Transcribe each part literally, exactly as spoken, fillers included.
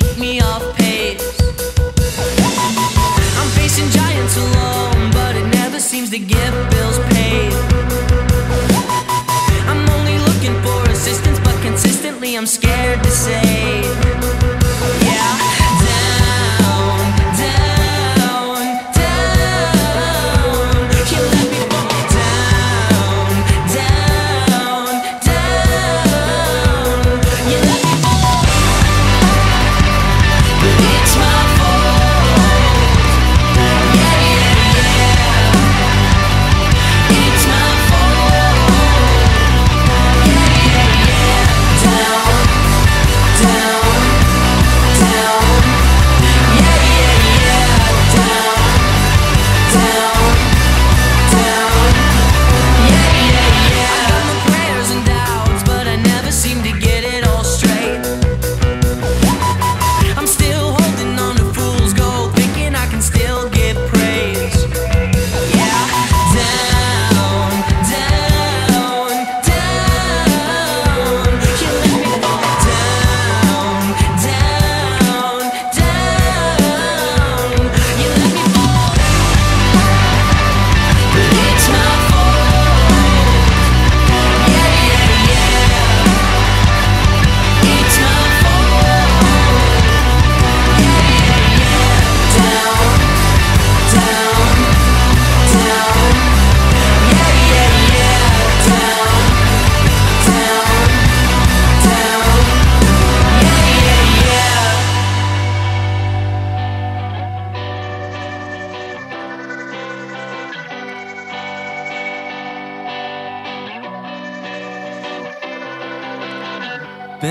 keep me off pace. I'm facing giants alone, but it never seems to get bills paid. I'm only looking for assistance, but consistently I'm scared to say.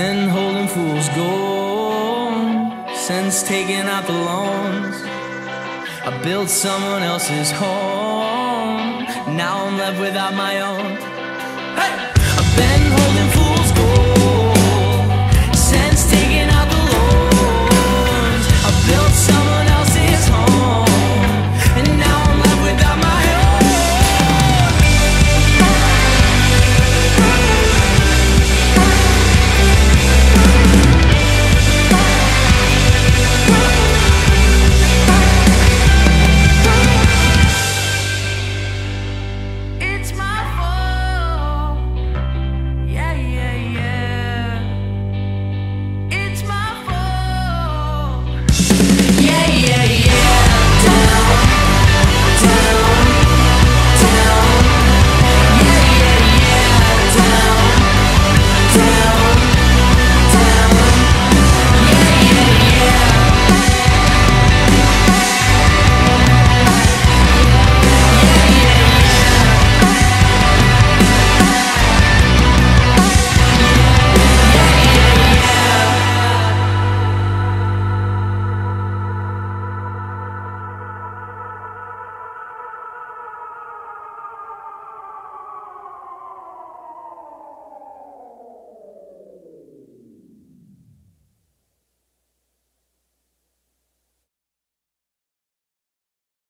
Been holding fool's gold since taking out the loans. I built someone else's home, now I'm left without my own. Hey! I've been holding